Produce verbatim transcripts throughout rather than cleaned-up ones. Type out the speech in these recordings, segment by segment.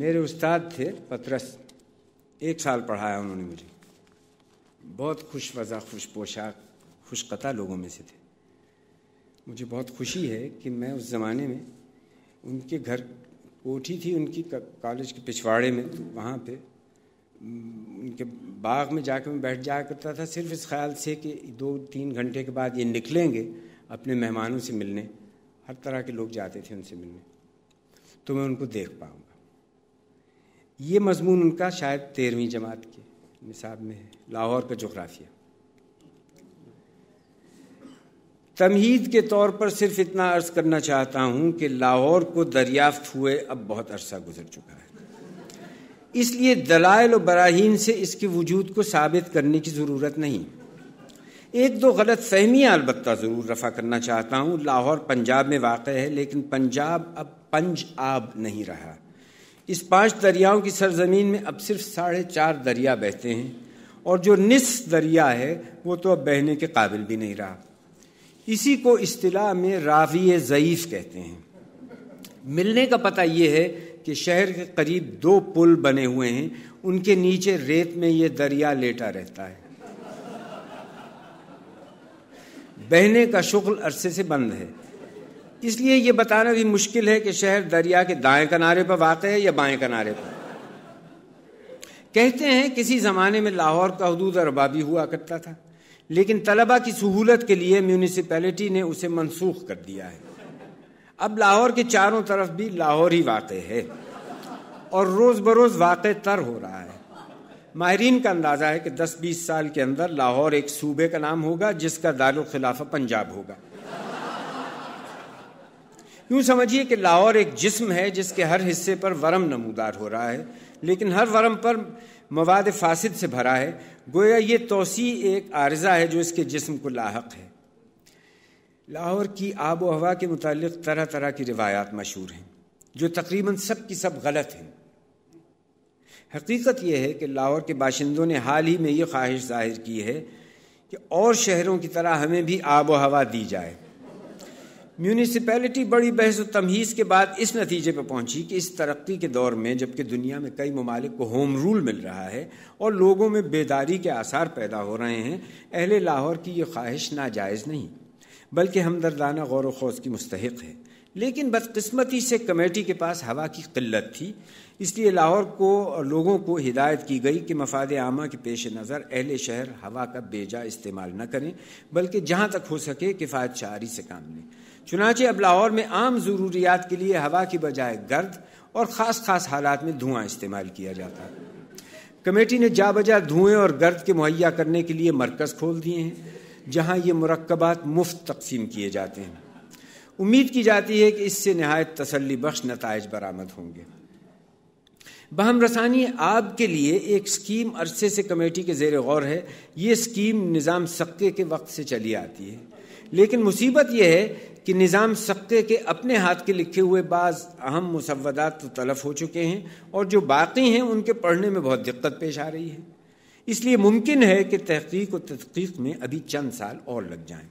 मेरे उस्ताद थे पतरस, एक साल पढ़ाया उन्होंने मुझे। बहुत खुश वज़ा, खुश पोशाक, खुश कता लोगों में से थे। मुझे बहुत खुशी है कि मैं उस ज़माने में, उनके घर कोठी थी उनकी कॉलेज के पिछवाड़े में, तो वहाँ पे उनके बाग में जाकर मैं बैठ जाया करता था, सिर्फ इस ख्याल से कि दो तीन घंटे के बाद ये निकलेंगे अपने मेहमानों से मिलने। हर तरह के लोग जाते थे उनसे मिलने, तो मैं उनको देख पाऊँगा। ये मजमून उनका शायद तेरहवीं जमात के निसाब में है, लाहौर का जोग्राफिया। तमहीद के तौर पर सिर्फ इतना अर्ज़ करना चाहता हूँ कि लाहौर को दरियाफ्त हुए अब बहुत अरसा गुजर चुका है, इसलिए दलाइल और बराहीन से इसके वजूद को साबित करने की ज़रूरत नहीं। एक दो गलत फहमियाँ अलबत्ता ज़रूर रफ़ा करना चाहता हूँ। लाहौर पंजाब में वाक़ है, लेकिन पंजाब अब पंजाब नहीं रहा। इस पांच दरियाओं की सरजमीन में अब सिर्फ साढ़े चार दरिया बहते हैं, और जो निस दरिया है वो तो अब बहने के काबिल भी नहीं रहा। इसी को इस्तिलाह में रावी ज़ईफ़ कहते हैं। मिलने का पता ये है कि शहर के करीब दो पुल बने हुए हैं, उनके नीचे रेत में ये दरिया लेटा रहता है। बहने का शुक्ल अरसे से बंद है, इसलिए ये बताना भी मुश्किल है कि शहर दरिया के दाएं किनारे पर वाक़ है या बाएं किनारे पर। कहते हैं किसी ज़माने में लाहौर का हदूद अरबा भी हुआ करता था, लेकिन तलबा की सहूलत के लिए म्यूनिसिपैलिटी ने उसे मंसूख कर दिया है। अब लाहौर के चारों तरफ भी लाहौर ही वाक़ है, और रोज़ बरोज़ वाक़ तर हो रहा है। माहरीन का अंदाज़ा है कि दस बीस साल के अंदर लाहौर एक सूबे का नाम होगा जिसका दारुल खिलाफा पंजाब होगा। यूँ समझिए कि लाहौर एक जिस्म है जिसके हर हिस्से पर वरम नमूदार हो रहा है, लेकिन हर वरम पर मवाद फासिद से भरा है। गोया ये तोसी एक आरज़ा है जो इसके जिस्म को लाहक है। लाहौर की आब व हवा के मुतालिक तरह तरह की रिवायात मशहूर हैं, जो तकरीबन सब की सब गलत हैं। हकीकत यह है कि लाहौर के बाशिंदों ने हाल ही में ये ख्वाहिश जाहिर की है कि और शहरों की तरह हमें भी आब व हवा दी जाए। म्यूनिसिपैलिटी बड़ी बहस और तमहीज़ के बाद इस नतीजे पर पहुंची कि इस तरक्की के दौर में, जबकि दुनिया में कई ममालिक को होम रूल मिल रहा है और लोगों में बेदारी के आसार पैदा हो रहे हैं, अहले लाहौर की ये ख्वाहिश नाजायज़ नहीं बल्कि हमदर्दाना गौर व खौज की मुस्तहिक है। लेकिन बदकिस्मती से कमेटी के पास हवा की किल्लत थी, इसलिए लाहौर को और लोगों को हिदायत की गई कि मफाद आमा के पेश नज़र अहले शहर हवा का बेजा इस्तेमाल न करें, बल्कि जहाँ तक हो सके किफ़ायत शारी से काम लें। चुनांचे अब लाहौर में आम ज़रूरियात के लिए हवा की बजाय गर्द और ख़ास ख़ास हालात में धुआं इस्तेमाल किया जाता है। कमेटी ने जा बजा धुएँ और गर्द के मुहैया करने के लिए मरकज़ खोल दिए हैं, जहाँ ये मरकबात मुफ्त तकसीम किए जाते हैं। उम्मीद की जाती है कि इससे नहायत तसल्ली बख्श नताइज बरामद होंगे। बहम रसानी आब के लिए एक स्कीम अरसे से कमेटी के ज़ेर गौर है। ये स्कीम निज़ाम सक्के के वक्त से चली आती है, लेकिन मुसीबत यह है कि निज़ाम सक्के के अपने हाथ के लिखे हुए बाज़ अहम मुसव्वदात तो तलफ हो चुके हैं, और जो बाकी हैं उनके पढ़ने में बहुत दिक्कत पेश आ रही है। इसलिए मुमकिन है कि तहकीक और तदकीक में अभी चंद साल और लग जाएं।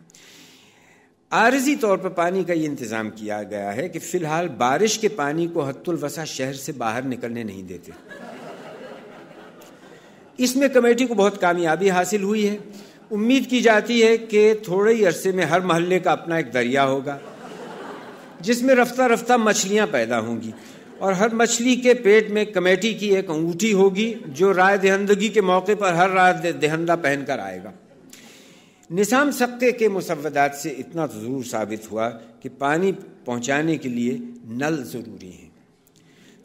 आरज़ी तौर पर पानी का ये इंतज़ाम किया गया है कि फ़िलहाल बारिश के पानी को हद्दुल वसा शहर से बाहर निकलने नहीं देते। इसमें कमेटी को बहुत कामयाबी हासिल हुई है। उम्मीद की जाती है कि थोड़े ही अरसे में हर महल्ले का अपना एक दरिया होगा, जिसमें रफ्ता रफ्ता मछलियाँ पैदा होंगी, और हर मछली के पेट में कमेटी की एक अंगूठी होगी जो राय दहंदगी के मौके पर हर राय दहंदा पहन कर आएगा। निज़ाम सक्के के मुसव्वदात से इतना तो ज़रूर साबित हुआ कि पानी पहुँचाने के लिए नल ज़रूरी हैं।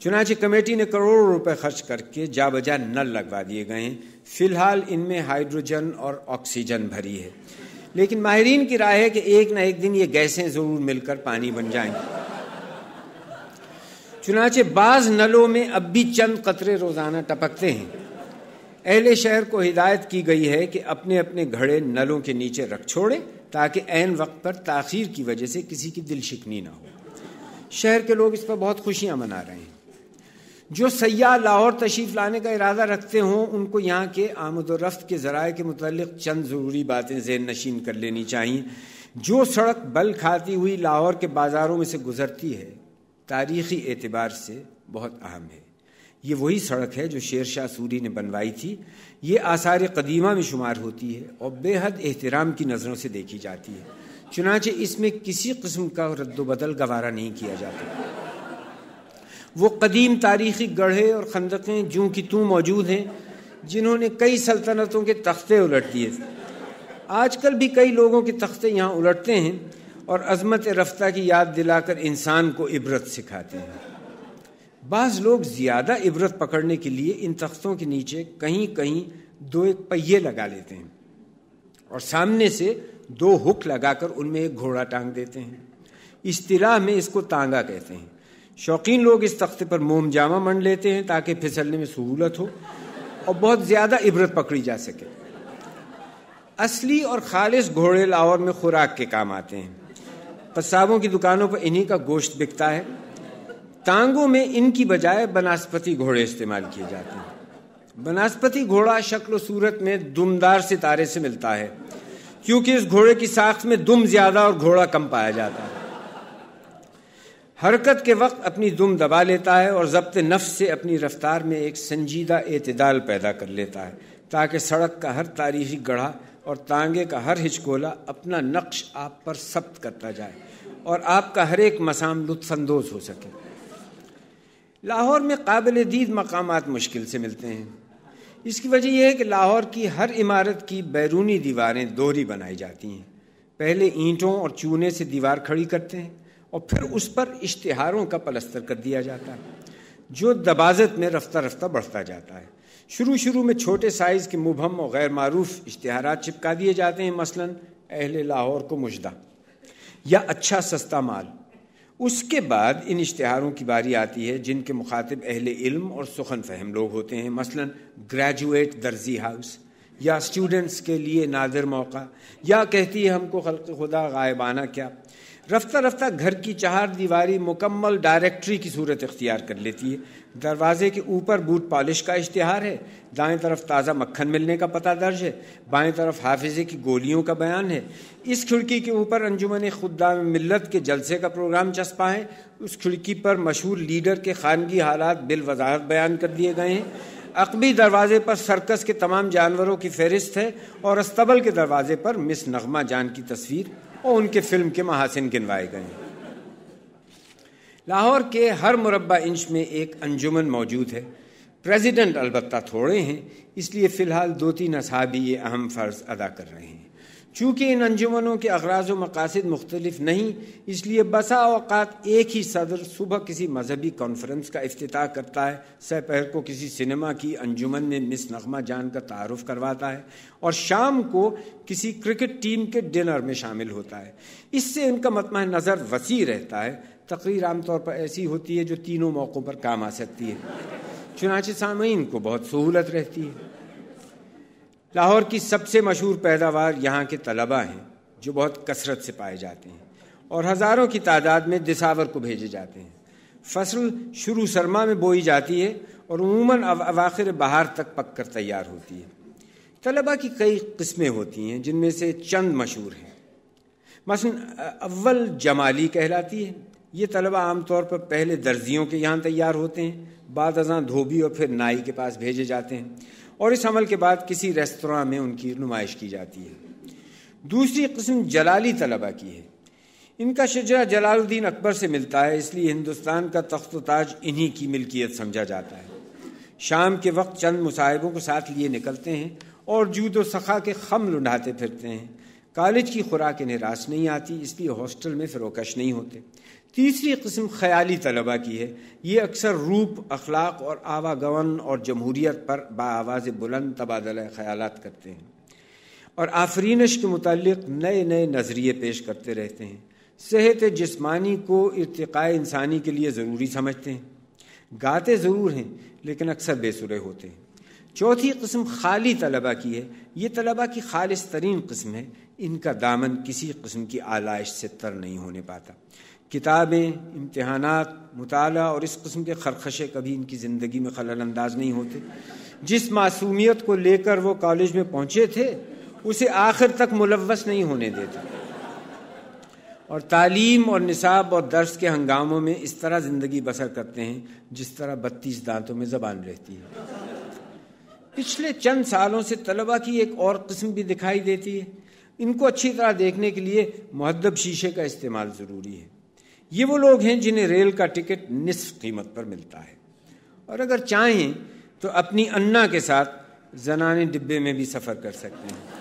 चुनांचे कमेटी ने करोड़ों रुपए खर्च करके जा बजा नल लगवा दिए गए हैं। फ़िलहाल इनमें हाइड्रोजन और ऑक्सीजन भरी है, लेकिन माहिरीन की राय है कि एक न एक दिन ये गैसें ज़रूर मिलकर पानी बन जाएंगी। चुनांचे बाज़ नलों में अब भी चंद कतरे रोज़ाना टपकते हैं। अहले शहर को हिदायत की गई है कि अपने अपने घड़े नलों के नीचे रख छोड़ें, ताकि ऐन वक्त पर ताख़ीर की वजह से किसी की दिल शिकनी ना हो। शहर के लोग इस पर बहुत खुशियां मना रहे हैं। जो सयाह लाहौर तशरीफ़ लाने का इरादा रखते हों, उनको यहाँ के आमदोरफ़्त के ज़राए के मुतल्लिक़ चंद ज़रूरी बातें ज़हन नशीन कर लेनी चाहिए। जो सड़क बल खाती हुई लाहौर के बाज़ारों में से गुज़रती है, तारीख़ी एतबार से बहुत अहम है। ये वही सड़क है जो शेर शाह सूरी ने बनवाई थी। ये आसार कदीमा में शुमार होती है और बेहद एहतराम की नज़रों से देखी जाती है, चुनांचे इसमें किसी किस्म का रद्दबदल गवारा नहीं किया जाता। वो कदीम तारीखी गढ़े और खंदकें ज्यों की त्यों मौजूद हैं, जिन्होंने कई सल्तनतों के तख्ते उलट दिए थे। आजकल भी कई लोगों के तख्ते यहाँ उलटते हैं और अजमत रफ्ता की याद दिलाकर इंसान को इबरत सिखाते हैं। बाज़ लोग ज़्यादा इबरत पकड़ने के लिए इन तख्तों के नीचे कहीं कहीं दो एक पहिए लगा लेते हैं और सामने से दो हुक लगाकर उनमें एक घोड़ा टांग देते हैं। इस्तिलाह में इसको तांगा कहते हैं। शौकीन लोग इस तख्ते पर मोमजामा मंड लेते हैं ताकि फिसलने में सहूलत हो और बहुत ज़्यादा इबरत पकड़ी जा सके। असली और खालिश घोड़े लाहौर में खुराक के काम आते हैं। कस्साबों की दुकानों पर इन्हीं का गोश्त बिकता है। टांगों में इनकी बजाय बनास्पति घोड़े इस्तेमाल किए जाते हैं। बनास्पति घोड़ा शक्ल सूरत में दुमदार सितारे से मिलता है, क्योंकि इस घोड़े की साख्त में दुम ज्यादा और घोड़ा कम पाया जाता है। हरकत के वक्त अपनी दुम दबा लेता है और ज़ब्त नफ्स से अपनी रफ्तार में एक संजीदा एतदाल पैदा कर लेता है, ताकि सड़क का हर तारीखी गढ़ा और तांगे का हर हिचकोला अपना नक्श आप पर सब्त करता जाए और आपका हर एक मसाम लुत्फानंदोज़ हो सके। लाहौर में काबिल दीद मकामात मुश्किल से मिलते हैं। इसकी वजह यह है कि लाहौर की हर इमारत की बैरूनी दीवारें दोहरी बनाई जाती हैं। पहले ईंटों और चूने से दीवार खड़ी करते हैं और फिर उस पर इश्तिहारों का पलस्तर कर दिया जाता है, जो दबाजत में रफ्ता रफ्ता बढ़ता जाता है। शुरू शुरू में छोटे साइज़ के मुबहम और गैर मारूफ इश्तिहारात चिपका दिए जाते हैं, मसलन अहले लाहौर को मुजदा या अच्छा सस्ता माल। उसके बाद इन इश्तिहारों की बारी आती है जिनके मुखातिब अहले इल्म और सुखन फहम लोग होते हैं, मसलन ग्रेजुएट दर्जी हाउस या स्टूडेंट्स के लिए नादिर मौका या कहती है हमको खल्क़ खुदा गायबाना क्या। रफ्ता रफ्ता घर की चार दीवारी मुकम्मल डायरेक्टरी की सूरत इख्तियार कर लेती है। दरवाजे के ऊपर बूट पॉलिश का इश्तिहार है, दाएं तरफ ताज़ा मक्खन मिलने का पता दर्ज है, बाएं तरफ हाफिज़े की गोलियों का बयान है। इस खिड़की के ऊपर अंजुमन खुद्दाम मिल्लत के जलसे का प्रोग्राम चस्पा है। उस खिड़की पर मशहूर लीडर के खानगी हालात बिल वजाहत बयान कर दिए गए हैं। अकबी दरवाजे पर सर्कस के तमाम जानवरों की फहरिस्त है और अस्तबल के दरवाजे पर मिस नगमा जान की तस्वीर और उनके फिल्म के महासिन गिनवाए गए हैं। लाहौर के हर मुरब्बा इंच में एक अंजुमन मौजूद है। प्रेसिडेंट अलबत्ता थोड़े हैं, इसलिए फ़िलहाल दो तीन असहाबी ये अहम फ़र्ज़ अदा कर रहे हैं। चूँकि इन अंजुमनों के अगराज व मकासद मुख्तलिफ नहीं, इसलिए बसा औक़ात एक ही सदर सुबह किसी मजहबी कॉन्फ्रेंस का इफ्तिताह करता है, सपहर को किसी सिनेमा की अंजुमन में मिस नगमा जान का तारुफ करवाता है और शाम को किसी क्रिकेट टीम के डिनर में शामिल होता है। इससे उनका मतमह नज़र वसी रहता है। तकरीर आमतौर पर ऐसी होती है जो तीनों मौक़ों पर काम आ सकती है, चुनांचे सामीन को बहुत सहूलत रहती है। लाहौर की सबसे मशहूर पैदावार यहाँ के तलबा हैं, जो बहुत कसरत से पाए जाते हैं और हज़ारों की तादाद में दिसावर को भेजे जाते हैं। फसल शुरू सरमा में बोई जाती है और उमूमन अवाखिर बहार तक पक कर तैयार होती है। तलबा की कई किस्में होती हैं, जिनमें से चंद मशहूर हैं। मसलन अव्वल जमाली कहलाती है। ये तलबा आमतौर पर पहले दर्जियों के यहाँ तैयार होते हैं, बाद अज़ां धोबी और फिर नाई के पास भेजे जाते हैं और इस अमल के बाद किसी रेस्तरां में उनकी नुमाइश की जाती है। दूसरी किस्म जलाली तलबा की है। इनका शजरा जलालुद्दीन अकबर से मिलता है, इसलिए हिंदुस्तान का तख्त व ताज इन्हीं की मिल्कियत समझा जाता है। शाम के वक्त चंद मुसाहिबों को साथ लिए निकलते हैं और जूदो सखा के खम लुढ़ाते फिरते हैं। कॉलेज की खुराक इन्हें रास नहीं आती, इसलिए हॉस्टल में फिरोकश नहीं होते। तीसरी किस्म ख़याली तलबा की है। ये अक्सर रूप, अखलाक और आवागवन और जमहूरियत पर बाआवाज़ बुलंद तबादला ख़यालात करते हैं और आफरीनश के मुतालिक नए नए नज़रिए पेश करते रहते हैं। सेहत जिस्मानी को इर्तिक़ाए इंसानी के लिए ज़रूरी समझते हैं। गाते ज़रूर हैं, लेकिन अक्सर बेसुरे होते हैं। चौथी किस्म खाली तलबा की है। ये तलबा की खालिस तरीन किस्म है। इनका दामन किसी किस्म की आलाइश से तर नहीं होने पाता। किताबें, इम्तहानात, मुताला और इस किस्म के खरखशे कभी इनकी ज़िंदगी में खलल अंदाज नहीं होते। जिस मासूमियत को लेकर वो कॉलेज में पहुँचे थे, उसे आखिर तक मुलव्वस नहीं होने देता और तालीम और निसाब और दर्स के हंगामों में इस तरह ज़िंदगी बसर करते हैं जिस तरह बत्तीस दांतों में ज़बान रहती है। पिछले चंद सालों से तलबा की एक और किस्म भी दिखाई देती है। इनको अच्छी तरह देखने के लिए मुहद्दब शीशे का इस्तेमाल ज़रूरी है। ये वो लोग हैं जिन्हें रेल का टिकट निस्फ कीमत पर मिलता है और अगर चाहें तो अपनी अन्ना के साथ जनाने डिब्बे में भी सफ़र कर सकते हैं।